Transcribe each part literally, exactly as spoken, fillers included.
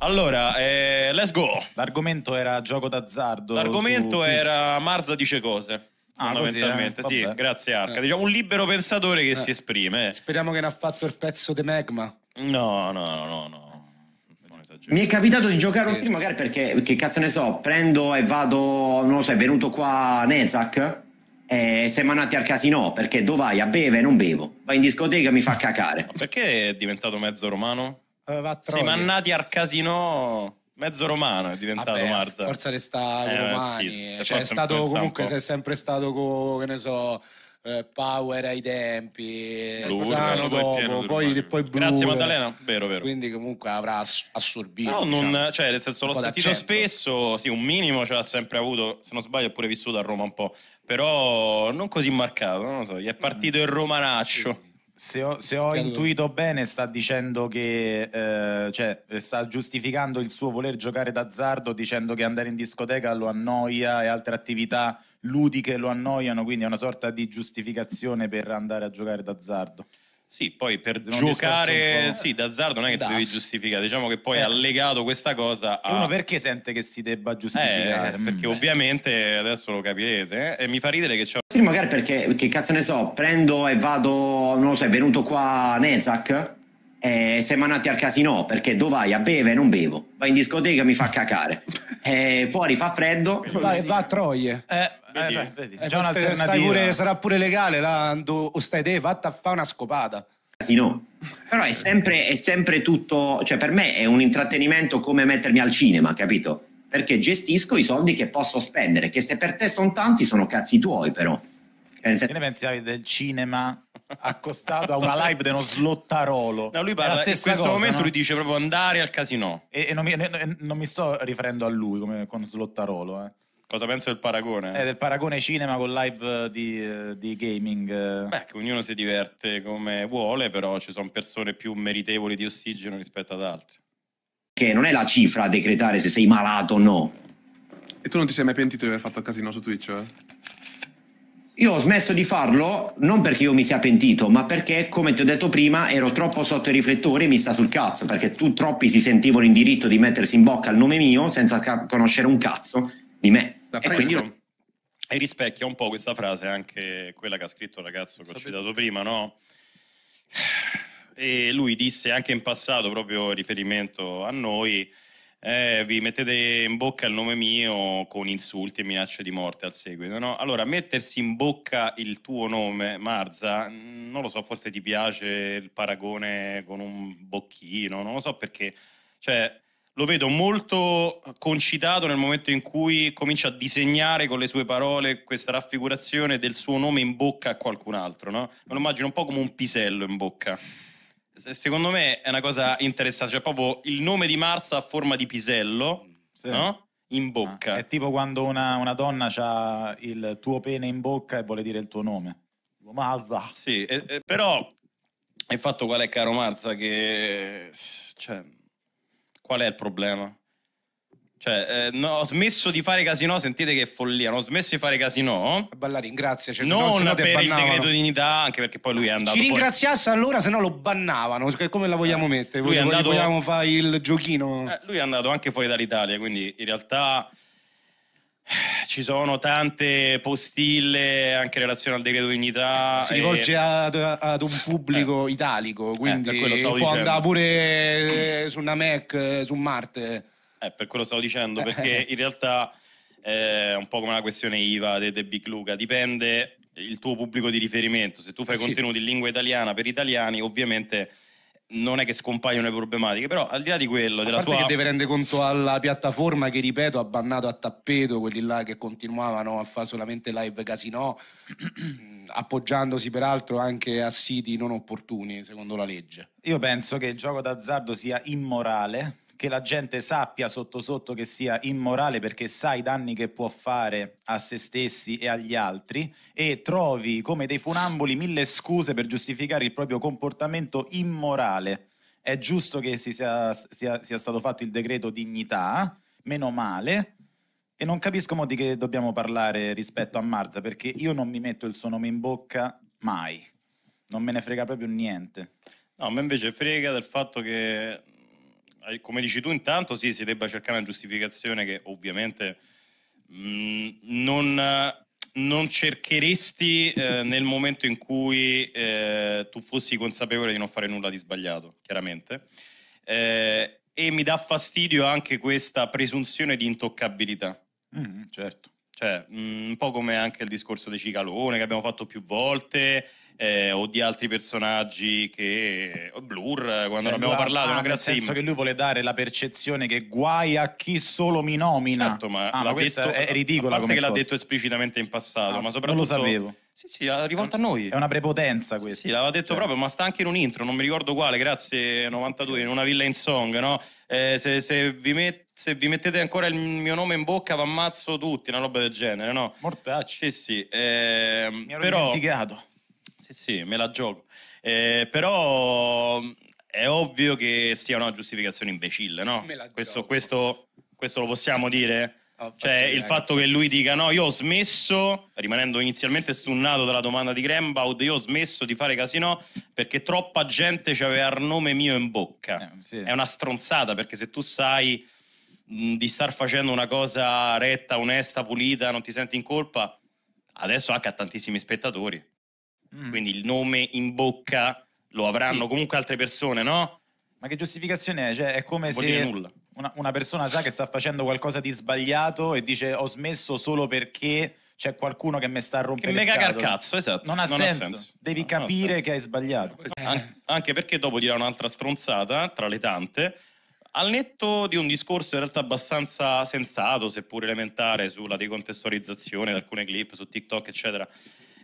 Allora, eh, let's go. L'argomento era gioco d'azzardo. L'argomento su... era Marza dice cose. Ah, fondamentalmente, così, eh? Sì, grazie Arca. Eh. Diciamo un libero pensatore che eh. si esprime. Speriamo che ne ha fatto il pezzo de Magma. No, no, no, no, no. Mi è capitato di giocare un film, magari perché, che cazzo ne so, prendo e vado, non lo so, è venuto qua Nezac e siamo andati al casino, perché dove vai? A beve? Non bevo. Vai in discoteca e mi fa cacare. Ma perché è diventato mezzo romano? Uh, siamo andati al casino... Mezzo romano è diventato. Vabbè, Marza. Forza resta eh, romani. Sì, cioè, cioè, è stato comunque, sei sempre stato con, che ne so, eh, Power ai tempi, Luciano dopo, pieno, poi, poi Blu. Grazie Maddalena, vero, vero. Quindi comunque avrà assorbito. Però non, diciamo, cioè, nel senso l'ho sentito spesso, sì, un minimo ce l'ha sempre avuto, se non sbaglio è pure vissuto a Roma un po', però non così marcato, non lo so, gli è partito mm. il romanaccio. Sì. Se ho, se ho intuito bene, sta dicendo che eh, cioè, sta giustificando il suo voler giocare d'azzardo dicendo che andare in discoteca lo annoia e altre attività ludiche lo annoiano, quindi è una sorta di giustificazione per andare a giocare d'azzardo. Sì, poi per giocare sì, d'azzardo non è che devi giustificare, diciamo che poi ha eh. legato questa cosa a... Uno perché sente che si debba giustificare? Eh, perché mm. ovviamente adesso lo capirete eh? E mi fa ridere che c'ho... Sì, magari perché, che cazzo ne so, prendo e vado, non lo so, è venuto qua Nezac e siamo andati al casino, perché dove vai? A beve? Non bevo. Vai in discoteca e mi fa cacare. E fuori fa freddo. Vai, va a troie. Eh... Eh, beh, vedi, eh, già stai pure, sarà pure legale là, o stai te, vatta a fare una scopata. Sì, no. Però è sempre, è sempre tutto, cioè per me è un intrattenimento come mettermi al cinema, capito? Perché gestisco i soldi che posso spendere, che se per te sono tanti sono cazzi tuoi però. Che ne pensi del cinema accostato a una live di uno slottarolo? No, lui parla, in questo cosa, momento no? Lui dice proprio andare al casinò. E, e non, mi, ne, non mi sto riferendo a lui come con slottarolo, eh. Cosa penso del paragone? Eh, del paragone cinema con live di, di gaming. Beh, che ognuno si diverte come vuole, però ci sono persone più meritevoli di ossigeno rispetto ad altre. Che non è la cifra a decretare se sei malato o no. E tu non ti sei mai pentito di aver fatto il casino su Twitch? Eh? Io ho smesso di farlo, non perché io mi sia pentito, ma perché, come ti ho detto prima, ero troppo sotto i riflettori e mi sta sul cazzo, perché tu troppi si sentivano in diritto di mettersi in bocca al nome mio senza conoscere un cazzo di me. Da e, quindi io... e rispecchia un po' questa frase anche quella che ha scritto il ragazzo che ho citato prima, no? E lui disse anche in passato, proprio riferimento a noi, eh, vi mettete in bocca il nome mio con insulti e minacce di morte al seguito, no? Allora, mettersi in bocca il tuo nome, Marza, non lo so, forse ti piace il paragone con un bocchino, non lo so perché, cioè... Lo vedo molto concitato nel momento in cui comincia a disegnare con le sue parole questa raffigurazione del suo nome in bocca a qualcun altro, no? Me lo immagino un po' come un pisello in bocca. Secondo me è una cosa interessante, cioè proprio il nome di Marza a forma di pisello, sì. No? In bocca. Ah, è tipo quando una, una donna ha il tuo pene in bocca e vuole dire il tuo nome. Marza. Sì, eh, eh, però il fatto qual è, caro Marza, che... Cioè... Qual è il problema? Cioè, eh, no, ho smesso di fare casino, sentite che follia, non ho smesso di fare casino. Ballarin, grazie. Cioè, non no, per il decreto di dignità, anche perché poi lui è andato... Ci ringraziasse poi... allora, se no lo bannavano, come la vogliamo eh, mettere? Lui è andato... Vogliamo fare il giochino? Eh, lui è andato anche fuori dall'Italia, quindi in realtà ci sono tante postille anche in relazione al decreto di dignità. Si rivolge e... ad, ad un pubblico eh. italico, quindi eh, può dicendo. andare pure su una Mac, su Marte. Eh, per quello stavo dicendo, perché in realtà è un po' come la questione I V A di Big Luca, dipende il tuo pubblico di riferimento. Se tu fai sì. contenuti in lingua italiana per italiani, ovviamente... Non è che scompaiono le problematiche, però al di là di quello, a della parte sua... che deve rendere conto alla piattaforma che, ripeto, ha bannato a tappeto quelli là che continuavano a fare solamente live casino, appoggiandosi peraltro anche a siti non opportuni, secondo la legge. Io penso che il gioco d'azzardo sia immorale, che la gente sappia sotto sotto che sia immorale perché sa i danni che può fare a se stessi e agli altri e trovi come dei funamboli mille scuse per giustificare il proprio comportamento immorale. È giusto che si sia, sia, sia stato fatto il decreto dignità, meno male, e non capisco modi che dobbiamo parlare rispetto a Marza perché io non mi metto il suo nome in bocca mai, non me ne frega proprio niente. No, ma invece frega del fatto che... come dici tu, intanto sì, si debba cercare una giustificazione che ovviamente mh, non, non cercheresti eh, nel momento in cui eh, tu fossi consapevole di non fare nulla di sbagliato, chiaramente. Eh, e mi dà fastidio anche questa presunzione di intoccabilità. Mm, certo. Cioè, mh, un po' come anche il discorso di Cicalone, che abbiamo fatto più volte, eh, o di altri personaggi che... Blur, quando cioè, ne abbiamo parlato... Ah, no, grazie nel senso che lui vuole dare la percezione che guai a chi solo mi nomina. Certo, ma ah, ma questo è ridicola, a parte che l'ha detto esplicitamente in passato, ah, ma soprattutto... Non lo sapevo. Sì, sì, l'ha rivolta a noi. È una prepotenza questa. Sì, sì, l'aveva detto cioè. proprio, ma sta anche in un intro, non mi ricordo quale, grazie novantadue, in una villa in song, no? Eh, se, se vi metto... Se vi mettete ancora il mio nome in bocca vi ammazzo tutti, una roba del genere, no? Mortacci. Sì, sì. Eh, mi ero però... dimenticato. Sì, sì, me la gioco. Eh, però è ovvio che sia una giustificazione imbecille, no? Me la questo, questo, questo lo possiamo dire? Oh, cioè, il fatto che lui dica no, io ho smesso, rimanendo inizialmente stunnato dalla domanda di Grenbaud, io ho smesso di fare casino perché troppa gente c'aveva il nome mio in bocca. Eh, sì. È una stronzata, perché se tu sai... di star facendo una cosa retta, onesta, pulita, non ti senti in colpa. Adesso H ha tantissimi spettatori, mm. quindi il nome in bocca lo avranno sì. comunque altre persone, no? Ma che giustificazione è? Cioè, è come non se una, una persona sa che sta facendo qualcosa di sbagliato e dice ho smesso solo perché c'è qualcuno che mi sta rompendo le scatole. Che mega cazzo, esatto. Non ha, non senso. ha senso, devi non capire non senso. che hai sbagliato. An anche perché dopo dirà un'altra stronzata, tra le tante, al netto di un discorso in realtà abbastanza sensato, seppur elementare, sulla decontestualizzazione di alcune clip su TikTok, eccetera.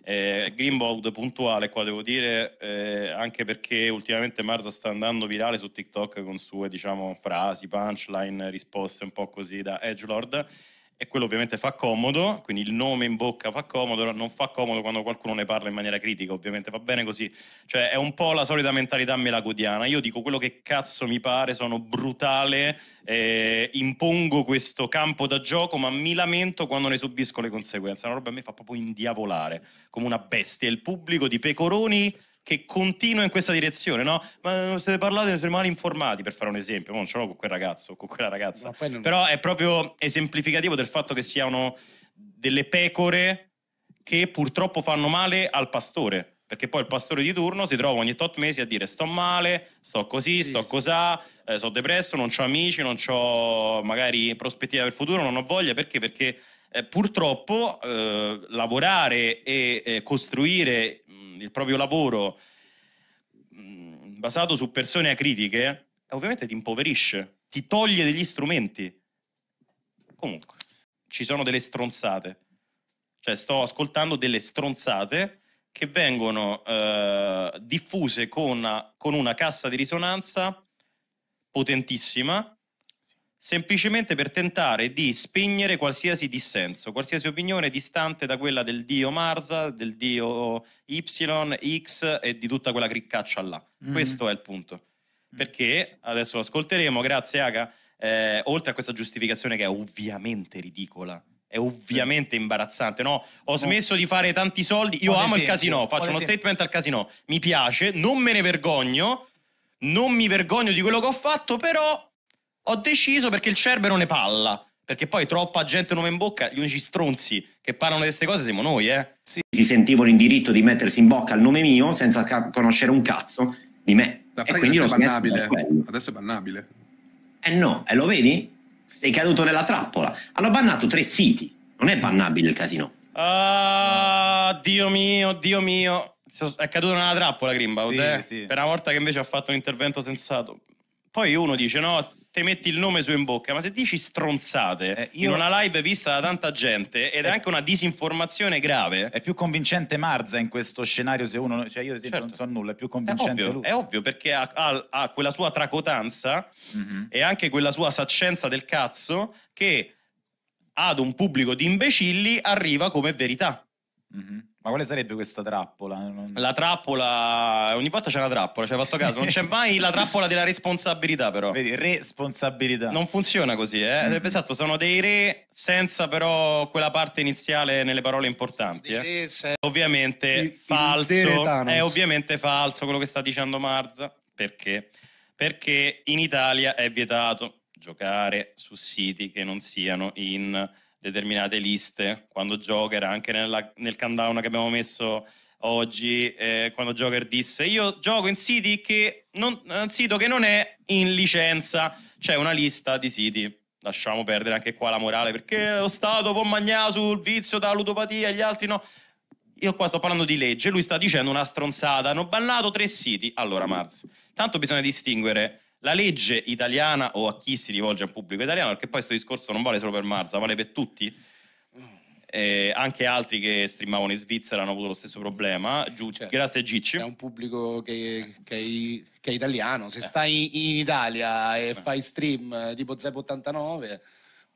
Eh, Grenbaud puntuale qua, devo dire, eh, anche perché ultimamente Marza sta andando virale su TikTok con sue, diciamo, frasi, punchline, risposte un po' così da edgelord, e quello ovviamente fa comodo, quindi il nome in bocca fa comodo, non fa comodo quando qualcuno ne parla in maniera critica, ovviamente va bene così, cioè è un po' la solita mentalità melagodiana, io dico quello che cazzo mi pare, sono brutale, eh, impongo questo campo da gioco ma mi lamento quando ne subisco le conseguenze, una roba a me fa proprio indiavolare, come una bestia, il pubblico di pecoroni che continua in questa direzione, no? Ma non siete parlati, non siete male informati, per fare un esempio, non ce l'ho con quel ragazzo, con quella ragazza, non... però è proprio esemplificativo del fatto che siano delle pecore che purtroppo fanno male al pastore, perché poi il pastore di turno si trova ogni tot mesi a dire sto male, sto così, sì. sto cosà, eh, sono depresso, non ho amici, non ho magari prospettiva per il futuro, non ho voglia, perché? Perché eh, purtroppo eh, lavorare e eh, costruire il proprio lavoro mh, basato su persone acritiche ovviamente ti impoverisce, ti toglie degli strumenti. Comunque ci sono delle stronzate, cioè sto ascoltando delle stronzate che vengono eh, diffuse con una, con una cassa di risonanza potentissima, semplicemente per tentare di spegnere qualsiasi dissenso, qualsiasi opinione distante da quella del dio Marza, del dio Y, X e di tutta quella criccaccia là. Mm. Questo è il punto. Perché, adesso lo ascolteremo, grazie Aga, eh, oltre a questa giustificazione che è ovviamente ridicola, è ovviamente imbarazzante, no? Ho smesso di fare tanti soldi, io amo il casino, faccio uno statement al casino, mi piace, non me ne vergogno, non mi vergogno di quello che ho fatto, però... ho deciso perché il cerbero ne palla, perché poi troppa gente nome in bocca, gli unici stronzi che parlano di queste cose siamo noi, eh. Sì. Si sentivano in diritto di mettersi in bocca al nome mio senza conoscere un cazzo di me. Ma e quindi adesso è bannabile. Adesso è bannabile. Eh no, e eh, lo vedi? Sei caduto nella trappola. Hanno bannato tre siti, non è bannabile il casino. Ah, Dio mio, Dio mio. È caduto nella trappola Grenbaud, sì, eh? sì. Per una volta che invece ha fatto un intervento sensato. Poi uno dice no... te metti il nome su in bocca, ma se dici stronzate eh, io... in una live vista da tanta gente ed è eh. anche una disinformazione grave. È più convincente Marza in questo scenario, se uno, cioè io certo. non so nulla, è più convincente è ovvio, lui. È ovvio perché ha, ha, ha quella sua tracotanza mm-hmm. e anche quella sua saccenza del cazzo che ad un pubblico di imbecilli arriva come verità. Mm-hmm. Ma quale sarebbe questa trappola? Non... La trappola... ogni volta c'è una trappola, ci hai fatto caso. Non c'è mai la trappola della responsabilità, però. Vedi, responsabilità. Non funziona così, eh? Mm-hmm. Esatto, sono dei re senza però quella parte iniziale nelle parole importanti, eh? Se... Ovviamente il, falso. Il è ovviamente falso quello che sta dicendo Marza. Perché? perché in Italia è vietato giocare su siti che non siano in determinate liste. Quando Joker, anche nella, nel countdown che abbiamo messo oggi, eh, quando Joker disse io gioco in siti che non, un sito che non è in licenza, c'è una lista di siti. Lasciamo perdere anche qua la morale, perché lo Stato può mangiare sul vizio da ludopatia e gli altri no. Io qua sto parlando di legge, lui sta dicendo una stronzata, hanno bannato tre siti. Allora Marzi, tanto bisogna distinguere la legge italiana o a chi si rivolge al pubblico italiano, perché poi questo discorso non vale solo per Marza, vale per tutti. Eh, anche altri che streamavano in Svizzera hanno avuto lo stesso problema. Giù, certo. Grazie a Gici. C'è un pubblico che, che, che è italiano. Se eh. stai in Italia e eh. fai stream tipo Zepp ottantanove,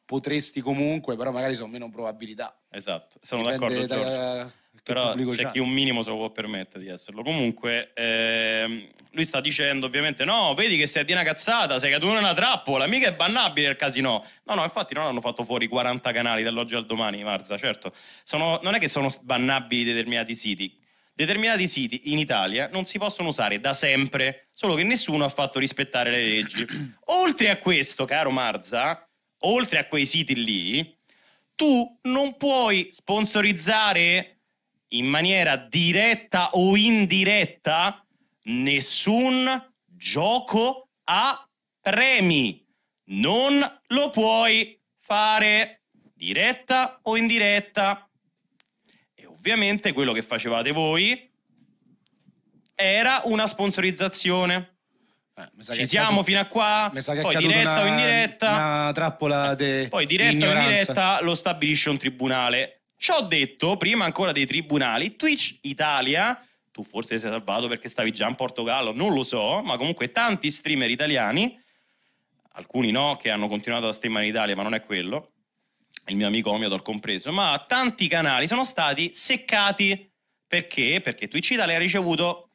potresti comunque, però magari sono meno probabilità. Esatto, sono d'accordo, da, però c'è chi un minimo se lo può permettere di esserlo. Comunque ehm, lui sta dicendo ovviamente no, vedi che sei di una cazzata, sei caduto in una trappola, mica è bannabile il casino. No, no, infatti non hanno fatto fuori quaranta canali dall'oggi al domani, Marza, certo. Sono, non è che sono bannabili determinati siti. Determinati siti in Italia non si possono usare da sempre, solo che nessuno ha fatto rispettare le leggi. Oltre a questo, caro Marza, oltre a quei siti lì, tu non puoi sponsorizzare in maniera diretta o indiretta nessun gioco a premi. Non lo puoi fare, diretta o indiretta. E ovviamente quello che facevate voi era una sponsorizzazione. Eh, ci siamo fino a qua, poi diretta una, o indiretta, una trappola de poi diretta ignoranza. O indiretta lo stabilisce un tribunale. Ciò detto, prima ancora dei tribunali, Twitch Italia, tu forse sei salvato perché stavi già in Portogallo, non lo so, ma comunque tanti streamer italiani, alcuni no, che hanno continuato a streamare in Italia, ma non è quello, il mio amico Omiador compreso, ma tanti canali sono stati seccati. Perché? Perché Twitch Italia ha ricevuto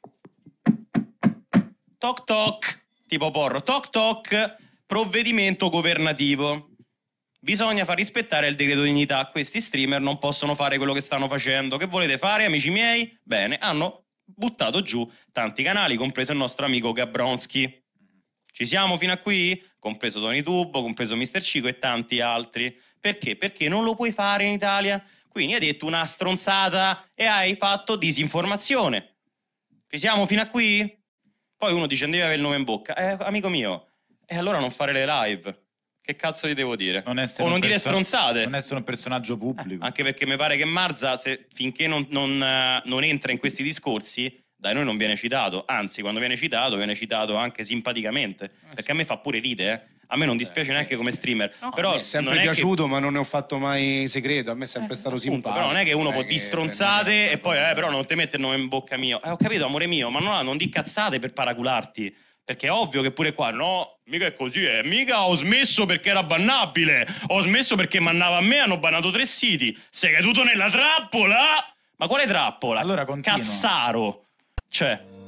toc toc, tipo porro, toc toc, provvedimento governativo. Bisogna far rispettare il decreto dignità, questi streamer non possono fare quello che stanno facendo. Che volete fare, amici miei? Bene, hanno buttato giù tanti canali, compreso il nostro amico Gabronski. Ci siamo fino a qui? Compreso Tony Tubo, compreso mister Cico e tanti altri. Perché? Perché non lo puoi fare in Italia. Quindi hai detto una stronzata e hai fatto disinformazione. Ci siamo fino a qui? Poi uno dice, devi avere il nome in bocca. Eh, amico mio, e eh, allora non fare le live. Che cazzo ti devo dire? Non o non dire stronzate. Non essere un personaggio pubblico. Eh, anche perché mi pare che Marza, se, finché non, non, non entra in questi discorsi, dai noi non viene citato. Anzi, quando viene citato, viene citato anche simpaticamente. Eh, perché a me fa pure ride, eh. A me non dispiace eh, neanche eh. come streamer. No, però mi è sempre non è piaciuto, che... ma non ne ho fatto mai segreto. A me è sempre eh, stato appunto, simpatico. Però non è che uno non può dire stronzate e poi, eh, però non te mette il nome in bocca mio. Eh, ho capito, amore mio, ma no, non di cazzate per paracularti. Perché è ovvio che pure qua, no, mica è così, eh. Mica ho smesso perché era bannabile. Ho smesso perché mannava a me, hanno bannato tre siti. Sei caduto nella trappola? Ma quale trappola? Allora continua. Cazzaro. Cioè...